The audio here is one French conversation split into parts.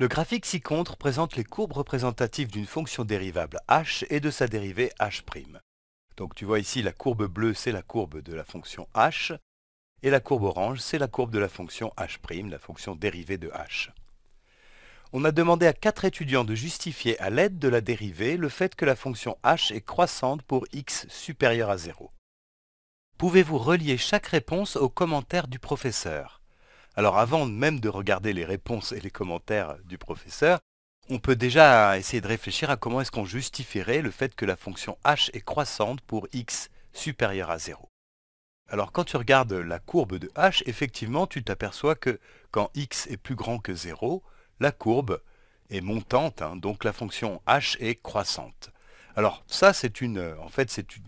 Le graphique ci-contre présente les courbes représentatives d'une fonction dérivable h et de sa dérivée h'. Donc tu vois ici la courbe bleue, c'est la courbe de la fonction h, et la courbe orange, c'est la courbe de la fonction h', la fonction dérivée de h. On a demandé à 4 étudiants de justifier à l'aide de la dérivée le fait que la fonction h est croissante pour x supérieur à 0. Pouvez-vous relier chaque réponse aux commentaires du professeur? Alors avant même de regarder les réponses et les commentaires du professeur, on peut déjà essayer de réfléchir à comment est-ce qu'on justifierait le fait que la fonction h est croissante pour x supérieur à 0. Alors quand tu regardes la courbe de h, effectivement tu t'aperçois que quand x est plus grand que 0, la courbe est montante, hein, donc la fonction h est croissante. Alors ça c'est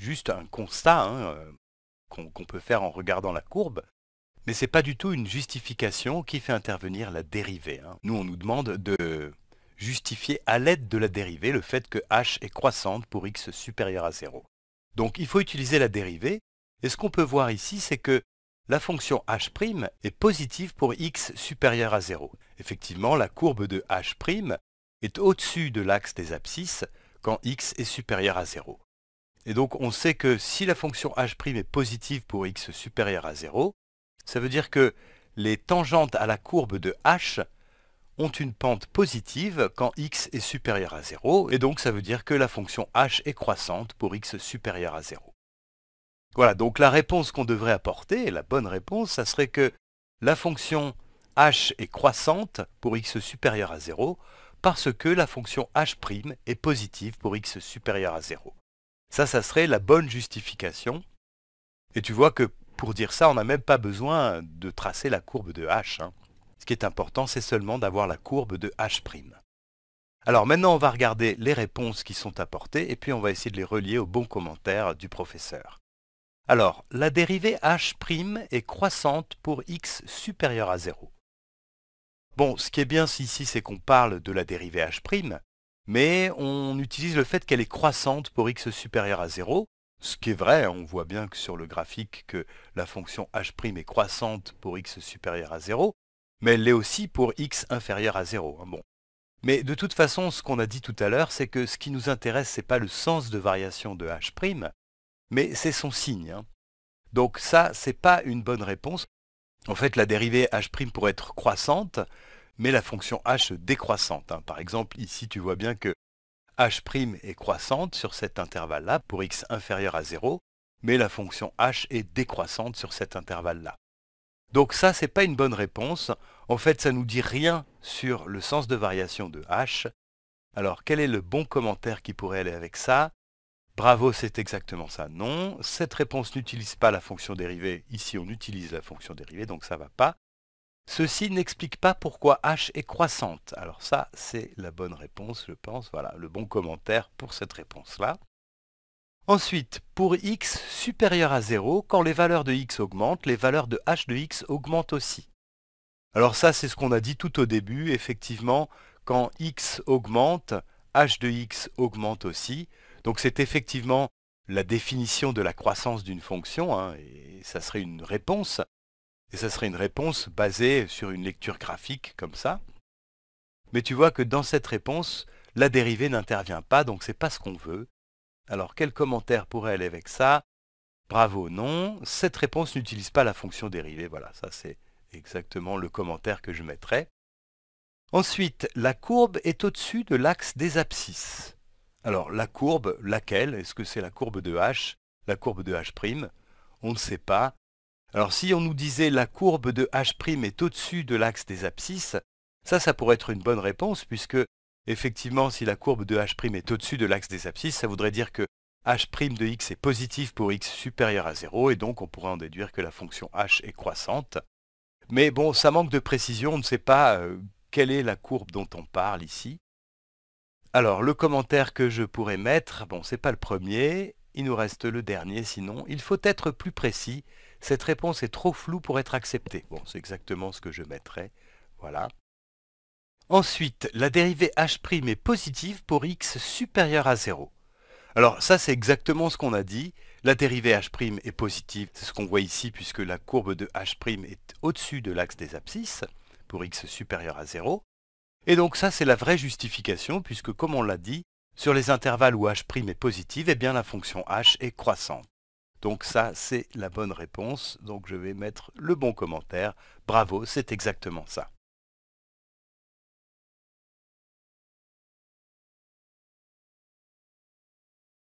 juste un constat hein, qu'on peut faire en regardant la courbe. Mais ce n'est pas du tout une justification qui fait intervenir la dérivée. Nous, on nous demande de justifier à l'aide de la dérivée le fait que h est croissante pour x supérieur à 0. Donc, il faut utiliser la dérivée. Et ce qu'on peut voir ici, c'est que la fonction h' est positive pour x supérieur à 0. Effectivement, la courbe de h' est au-dessus de l'axe des abscisses quand x est supérieur à 0. Et donc, on sait que si la fonction h' est positive pour x supérieur à 0, ça veut dire que les tangentes à la courbe de h ont une pente positive quand x est supérieur à 0, et donc ça veut dire que la fonction h est croissante pour x supérieur à 0. Voilà, donc la réponse qu'on devrait apporter, la bonne réponse, ça serait que la fonction h est croissante pour x supérieur à 0 parce que la fonction h' est positive pour x supérieur à 0. Ça serait la bonne justification. Et tu vois que pour dire ça, on n'a même pas besoin de tracer la courbe de h. Ce qui est important, c'est seulement d'avoir la courbe de h'. Alors maintenant, on va regarder les réponses qui sont apportées et puis on va essayer de les relier au bon commentaire du professeur. Alors, la dérivée h' est croissante pour x supérieur à 0. Bon, ce qui est bien ici, c'est qu'on parle de la dérivée h', mais on utilise le fait qu'elle est croissante pour x supérieur à 0. Ce qui est vrai, on voit bien que sur le graphique que la fonction h' est croissante pour x supérieur à 0, mais elle l'est aussi pour x inférieur à 0. Bon. Mais de toute façon, ce qu'on a dit tout à l'heure, c'est que ce qui nous intéresse, ce n'est pas le sens de variation de h', mais c'est son signe. Donc ça, ce n'est pas une bonne réponse. En fait, la dérivée h' pourrait être croissante, mais la fonction h décroissante. Par exemple, ici, tu vois bien que h' est croissante sur cet intervalle-là pour x inférieur à 0, mais la fonction h est décroissante sur cet intervalle-là. Donc ça, c'est pas une bonne réponse. En fait, ça nous dit rien sur le sens de variation de h. Alors, quel est le bon commentaire qui pourrait aller avec ça? Bravo, c'est exactement ça. Non, cette réponse n'utilise pas la fonction dérivée. Ici, on utilise la fonction dérivée, donc ça va pas. Ceci n'explique pas pourquoi h est croissante. Alors ça, c'est la bonne réponse, je pense. Voilà, le bon commentaire pour cette réponse-là. Ensuite, pour x supérieur à 0, quand les valeurs de x augmentent, les valeurs de h de x augmentent aussi. Alors ça, c'est ce qu'on a dit tout au début. Effectivement, quand x augmente, h de x augmente aussi. Donc c'est effectivement la définition de la croissance d'une fonction, et ça serait une réponse. Et ça serait une réponse basée sur une lecture graphique, comme ça. Mais tu vois que dans cette réponse, la dérivée n'intervient pas, donc c'est pas ce qu'on veut. Alors, quel commentaire pourrait aller avec ça? Bravo, non. Cette réponse n'utilise pas la fonction dérivée. Voilà, ça c'est exactement le commentaire que je mettrais. Ensuite, la courbe est au-dessus de l'axe des abscisses. Alors, la courbe, laquelle? Est-ce que c'est la courbe de h? La courbe de h'? On ne sait pas. Alors si on nous disait la courbe de h' est au-dessus de l'axe des abscisses, ça pourrait être une bonne réponse, puisque effectivement si la courbe de h' est au-dessus de l'axe des abscisses, ça voudrait dire que h' de x est positif pour x supérieur à 0, et donc on pourrait en déduire que la fonction h est croissante. Mais bon, ça manque de précision, on ne sait pas quelle est la courbe dont on parle ici. Alors le commentaire que je pourrais mettre, bon c'est pas le premier, il nous reste le dernier sinon, il faut être plus précis. Cette réponse est trop floue pour être acceptée. Bon, c'est exactement ce que je mettrais. Voilà. Ensuite, la dérivée h' est positive pour x supérieur à 0. Alors ça, c'est exactement ce qu'on a dit. La dérivée h' est positive. C'est ce qu'on voit ici puisque la courbe de h' est au-dessus de l'axe des abscisses pour x supérieur à 0. Et donc ça, c'est la vraie justification, puisque comme on l'a dit, sur les intervalles où h' est positive, eh bien la fonction h est croissante. Donc ça, c'est la bonne réponse. Donc je vais mettre le bon commentaire. Bravo, c'est exactement ça.